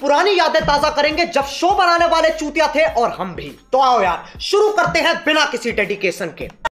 पुरानी यादें ताजा करेंगे जब शो बनाने वाले चूतिया थे और हम भी। तो आओ यार, शुरू करते हैं बिना किसी डेडिकेशन के।